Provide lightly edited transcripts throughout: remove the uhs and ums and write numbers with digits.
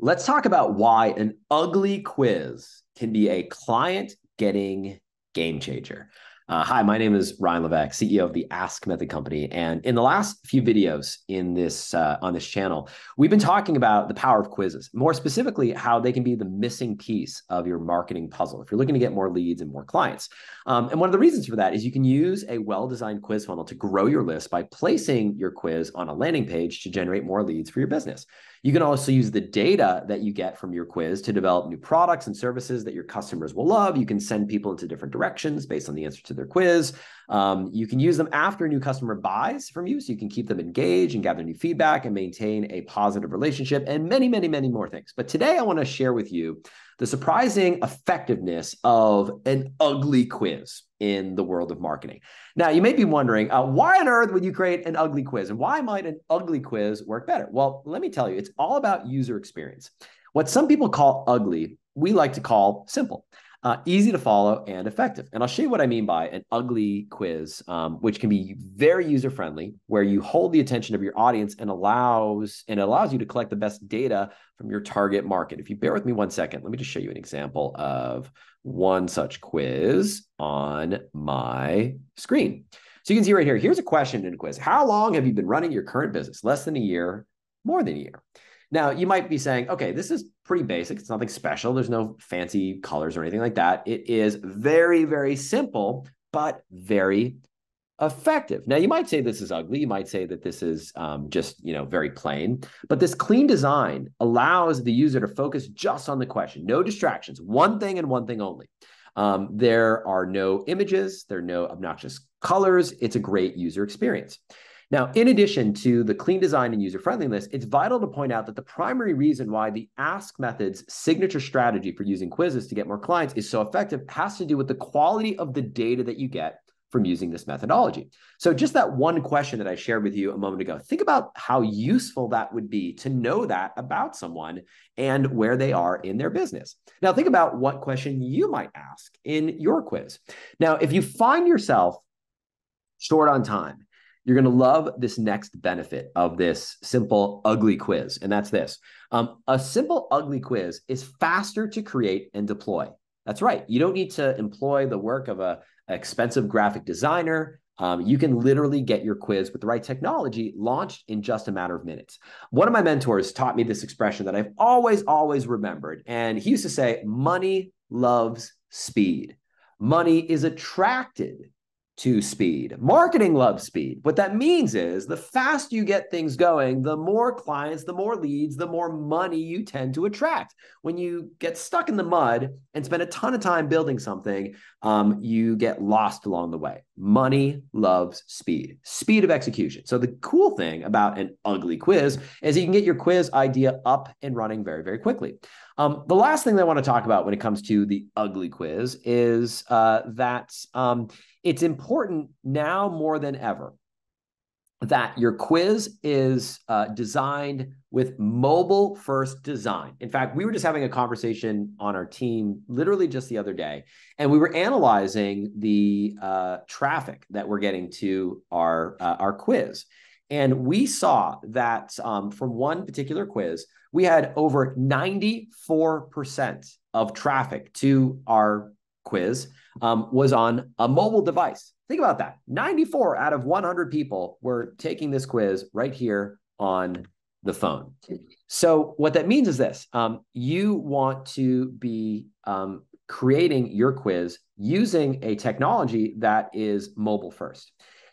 Let's talk about why an ugly quiz can be a client-getting game changer. Hi, my name is Ryan Levesque, CEO of the ASK Method Company. And in the last few videos in this on this channel, we've been talking about the power of quizzes, more specifically how they can be the missing piece of your marketing puzzle if you're looking to get more leads and more clients. And one of the reasons for that is you can use a well-designed quiz funnel to grow your list by placing your quiz on a landing page to generate more leads for your business. You can also use the data that you get from your quiz to develop new products and services that your customers will love. You can send people into different directions based on the answer to their quiz. You can use them after a new customer buys from you, so you can keep them engaged and gather new feedback and maintain a positive relationship, and many, many, many more things. But today I want to share with you the surprising effectiveness of an ugly quiz in the world of marketing. Now, you may be wondering, why on earth would you create an ugly quiz? And why might an ugly quiz work better? Well, let me tell you, it's all about user experience. What some people call ugly, we like to call simple, easy to follow, and effective. And I'll show you what I mean by an ugly quiz, which can be very user-friendly, where you hold the attention of your audience and it allows you to collect the best data from your target market. If you bear with me one second, let me just show you an example of one such quiz on my screen. So you can see right here, here's a question in a quiz. How long have you been running your current business? Less than a year, more than a year. Now, you might be saying, okay, this is pretty basic. It's nothing special. There's no fancy colors or anything like that. It is very, very simple, but very effective. Now, you might say this is ugly. You might say that this is just, very plain, but this clean design allows the user to focus just on the question. No distractions, one thing and one thing only. There are no images. There are no obnoxious colors. It's a great user experience. Now, in addition to the clean design and user-friendliness, it's vital to point out that the primary reason why the ASK Method's signature strategy for using quizzes to get more clients is so effective has to do with the quality of the data that you get from using this methodology. So just that one question that I shared with you a moment ago, think about how useful that would be to know that about someone and where they are in their business. Now think about what question you might ask in your quiz. Now, if you find yourself short on time, you're going to love this next benefit of this simple, ugly quiz, and that's this. A simple, ugly quiz is faster to create and deploy. That's right. You don't need to employ the work of an expensive graphic designer. You can literally get your quiz with the right technology launched in just a matter of minutes. One of my mentors taught me this expression that I've always, always remembered, and he used to say, money loves speed. Money is attracted to speed. Marketing loves speed. What that means is the faster you get things going, the more clients, the more leads, the more money you tend to attract. When you get stuck in the mud and spend a ton of time building something, you get lost along the way. Money loves speed, speed of execution. So the cool thing about an ugly quiz is you can get your quiz idea up and running very, very quickly. The last thing that I want to talk about when it comes to the ugly quiz is that it's important now more than ever that your quiz is designed with mobile-first design. In fact, we were just having a conversation on our team literally just the other day, and we were analyzing the traffic that we're getting to our quiz. And we saw that from one particular quiz, we had over 94% of traffic to our quiz was on a mobile device. Think about that. 94 out of 100 people were taking this quiz right here on the phone. So what that means is this. You want to be creating your quiz using a technology that is mobile first.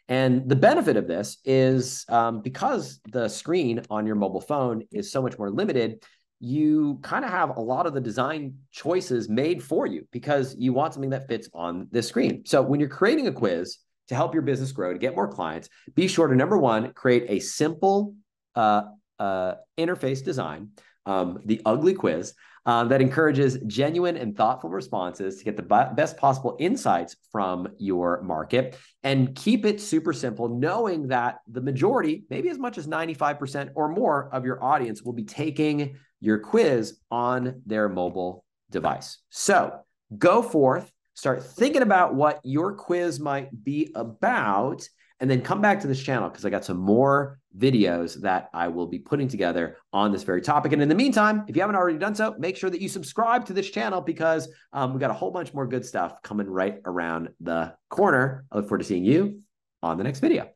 And the benefit of this is because the screen on your mobile phone is so much more limited, you kind of have a lot of the design choices made for you because you want something that fits on this screen. So when you're creating a quiz to help your business grow, to get more clients, be sure to, number one, create a simple interface design, the ugly quiz, that encourages genuine and thoughtful responses to get the best possible insights from your market, and keep it super simple, knowing that the majority, maybe as much as 95% or more of your audience will be taking your quiz on their mobile device. So go forth, start thinking about what your quiz might be about, and then come back to this channel because I got some more videos that I will be putting together on this very topic. And in the meantime, if you haven't already done so, make sure that you subscribe to this channel, because we've got a whole bunch more good stuff coming right around the corner. I look forward to seeing you on the next video.